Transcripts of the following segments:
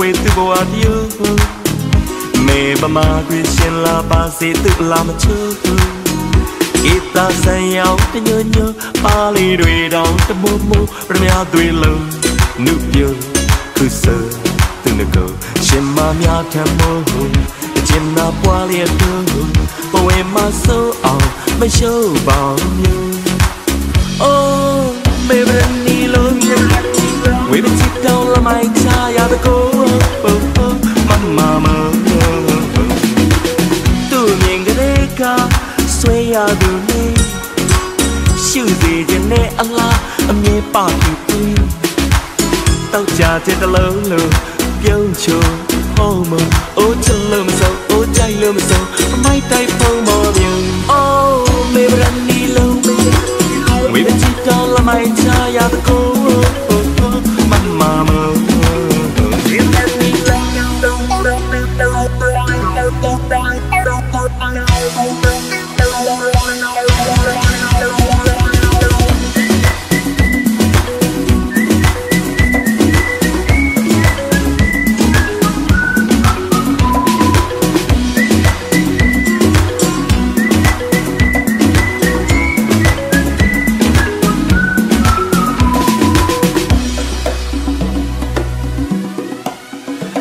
quê từ bộ adieu, mẹ ba má quê trên là ba dễ tự làm chứ. Kita say áo ta nhớ nhớ, ba lì đuôi đau ta mua mua, rồi mẹ đuôi lơ nước nhớ cứ sờ từ nơi cờ. Trên má mẹ thèm mơ hồn, trên na qua liền thương, bao em má sâu ảo, mấy sâu vào nhớ. Oh, mẹ bên đi lớn quê bên chị đâu là mày cha ya ta cố. Chữ gì trên nè Allah âm nhẹ ba thì tuy tao già trên ta lớn lớn yêu chiều hô mờ ô chân lơm sâu ô trái lơm sâu máy tay phong mờ nhưng ô mê bận đi lâu mày biết chỉ tao là mày cha ya ta cố mắt mà mờ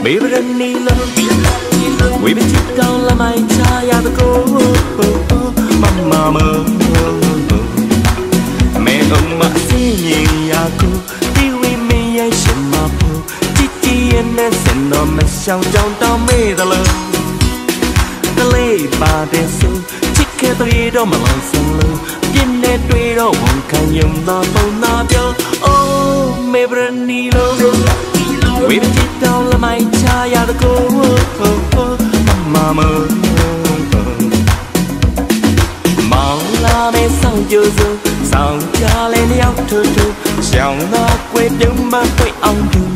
Baby don't need love, we be deep down like my child I go. Mama mơ, mẹ ông mặc gì nhìn ya cô, tivi mi ai xem mà cô, chichi em nên xem nó mà sao trong tao mê ta lơ, ta lấy ba đen sương, chiếc kia tôi đâu mà lòng sương lơ, trên đây tôi đâu còn cả nhung ta bao na biếu. Oh, baby don't need love. Baby, deep down, I'm my child. I go, mama. Mong là mẹ sang giờ giờ, sang cha lên nhau thưa thưa, sang là quê đứng mà quê ông thương.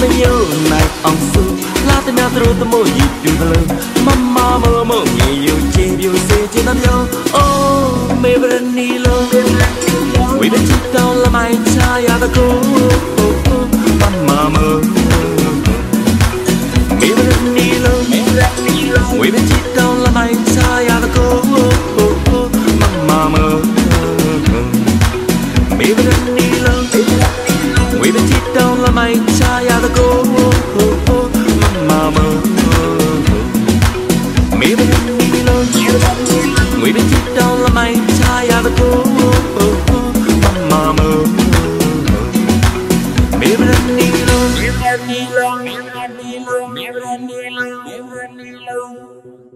Mấy yêu này ông xưa, là tên nào từ môi dịu thương. Mama mơ mộng ngày yêu che yêu say trên năm nhau. Oh, baby, don't need love. Baby, deep down, I'm my child. I go. Mơ mê bên đi lâu quê bên chị đâu là mày xa ya ta cố mama mơ mê bên đi lâu quê bên chị đâu là mày xa ya ta cố mama mơ mê bên đi lâu quê bên chị đâu là mày xa ya ta cố mama mơ mê bên đi lâu. Never be alone, never be alone, never be alone, never be alone.